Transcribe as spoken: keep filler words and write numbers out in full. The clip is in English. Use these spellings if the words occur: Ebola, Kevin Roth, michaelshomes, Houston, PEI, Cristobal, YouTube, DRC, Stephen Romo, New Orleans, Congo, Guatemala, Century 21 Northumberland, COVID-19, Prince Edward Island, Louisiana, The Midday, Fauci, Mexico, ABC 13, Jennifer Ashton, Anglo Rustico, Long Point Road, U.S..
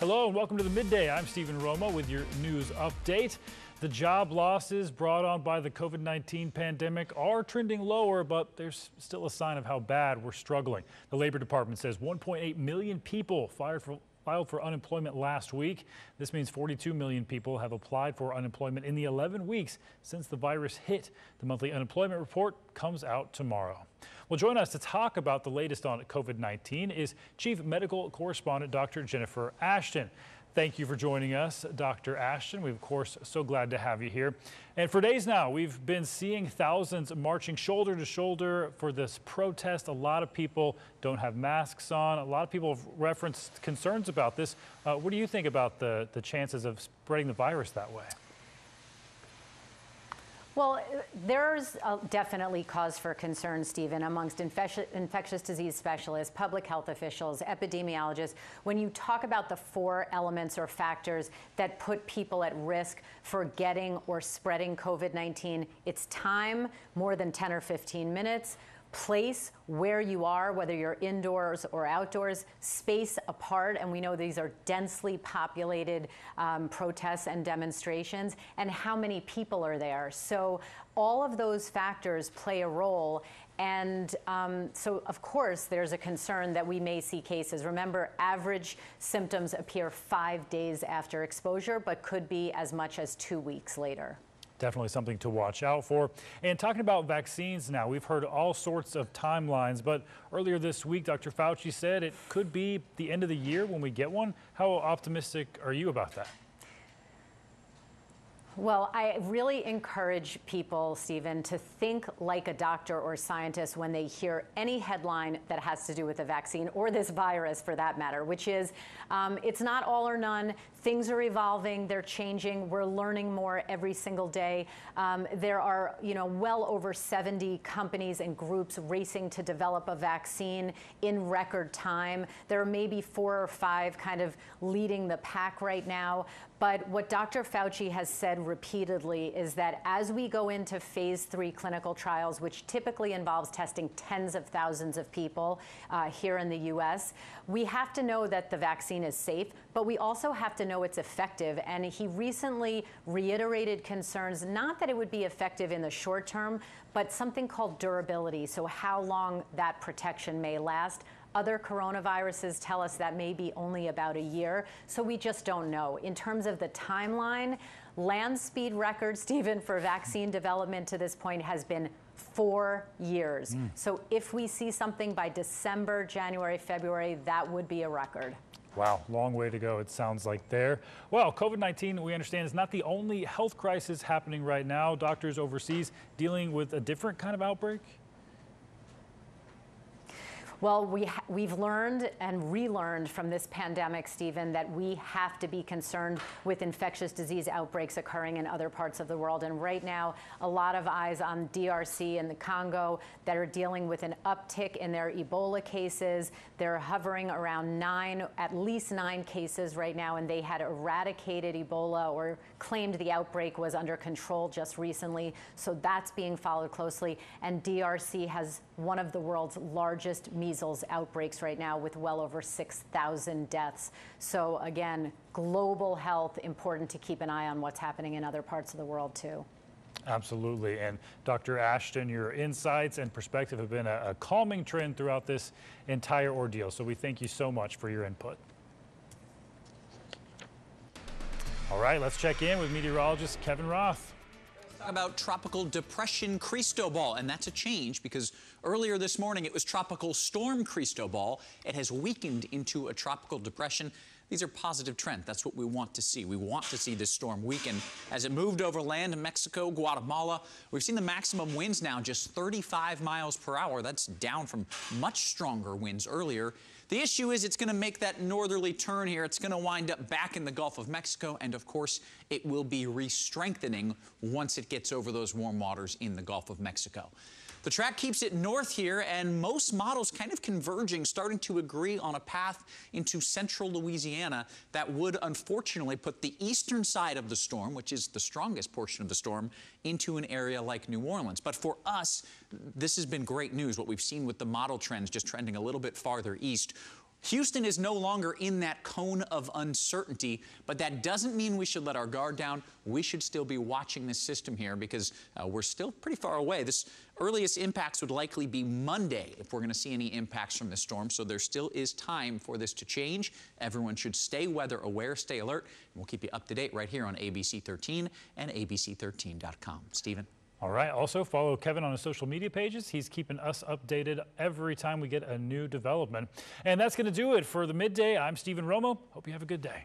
Hello and welcome to the Midday. I'm Stephen Romo with your news update. The job losses brought on by the COVID nineteen pandemic are trending lower, but there's still a sign of how bad we're struggling. The Labor Department says one point eight million people fired for filed for unemployment last week. This means forty-two million people have applied for unemployment in the eleven weeks since the virus hit. The monthly unemployment report comes out tomorrow. Well, join us to talk about the latest on COVID nineteen is Chief Medical Correspondent Doctor Jennifer Ashton. Thank you for joining us, Doctor Ashton. We're, of course, so glad to have you here. And for days now, we've been seeing thousands marching shoulder to shoulder for this protest. A lot of people don't have masks on. A lot of people have referenced concerns about this. Uh, what do you think about the, the chances of spreading the virus that way? Well, there's definitely cause for concern, Stephen, amongst infectious disease specialists, public health officials, epidemiologists. When you talk about the four elements or factors that put people at risk for getting or spreading COVID nineteen, it's time, more than ten or fifteen minutes, place, where you are, whether you're indoors or outdoors, space apart, and we know these are densely populated um, protests and demonstrations, and how many people are there. So all of those factors play a role. And um, so, of course, there's a concern that we may see cases. Remember, average symptoms appear five days after exposure, but could be as much as two weeks later. Definitely something to watch out for. And talking about vaccines now, we've heard all sorts of timelines, but earlier this week, Doctor Fauci said it could be the end of the year when we get one. How optimistic are you about that? Well, I really encourage people, Stephen, to think like a doctor or scientist when they hear any headline that has to do with a vaccine or this virus for that matter, which is um, it's not all or none. Things are evolving. They're changing. We're learning more every single day. Um, there are, you know, well over seventy companies and groups racing to develop a vaccine in record time. There are maybe four or five kind of leading the pack right now. But what Doctor Fauci has said repeatedly is that as we go into phase three clinical trials, which typically involves testing tens of thousands of people uh, here in the U S, we have to know that the vaccine is safe, but we also have to know it's effective. And he recently reiterated concerns, not that it would be effective in the short term, but something called durability, so how long that protection may last. Other coronaviruses tell us that may be only about a year, so we just don't know. In terms of the timeline, land speed record, Stephen, for vaccine development to this point has been four years. Mm. So if we see something by December, January, February, that would be a record. Wow, long way to go, it sounds like there. Well, COVID nineteen, we understand, is not the only health crisis happening right now. Doctors overseas dealing with a different kind of outbreak? Well, we ha we've learned and relearned from this pandemic, Stephen, that we have to be concerned with infectious disease outbreaks occurring in other parts of the world. And right now, a lot of eyes on D R C and the Congo that are dealing with an uptick in their Ebola cases. They're hovering around nine, at least nine cases right now, and they had eradicated Ebola or claimed the outbreak was under control just recently. So that's being followed closely. And D R C has one of the world's largest measles outbreaks right now with well over six thousand deaths. So again, global health, important to keep an eye on what's happening in other parts of the world too. Absolutely. And Doctor Ashton, your insights and perspective have been a, a calming trend throughout this entire ordeal. So we thank you so much for your input. All right, let's check in with meteorologist Kevin Roth. About tropical depression Cristobal, and that's a change because earlier this morning it was tropical storm Cristobal. It has weakened into a tropical depression. These are positive trends. That's what we want to see. We want to see this storm weaken as it moved over land in Mexico, Guatemala. We've seen the maximum winds now just thirty-five miles per hour. That's down from much stronger winds earlier. The issue is it's going to make that northerly turn here. It's going to wind up back in the Gulf of Mexico, and of course it will be re-strengthening once it gets over those warm waters in the Gulf of Mexico. The track keeps it north here, and most models kind of converging, starting to agree on a path into central Louisiana that would unfortunately put the eastern side of the storm, which is the strongest portion of the storm, into an area like New Orleans. But for us, this has been great news, what we've seen with the model trends just trending a little bit farther east. Houston is no longer in that cone of uncertainty, but that doesn't mean we should let our guard down. We should still be watching this system here because uh, we're still pretty far away. This earliest impacts would likely be Monday if we're going to see any impacts from this storm. So there still is time for this to change. Everyone should stay weather aware, stay alert, and we'll keep you up to date right here on A B C thirteen and A B C thirteen dot com. Stephen. All right. Also follow Kevin on his social media pages. He's keeping us updated every time we get a new development. And that's going to do it for the midday. I'm Stephen Romo. Hope you have a good day.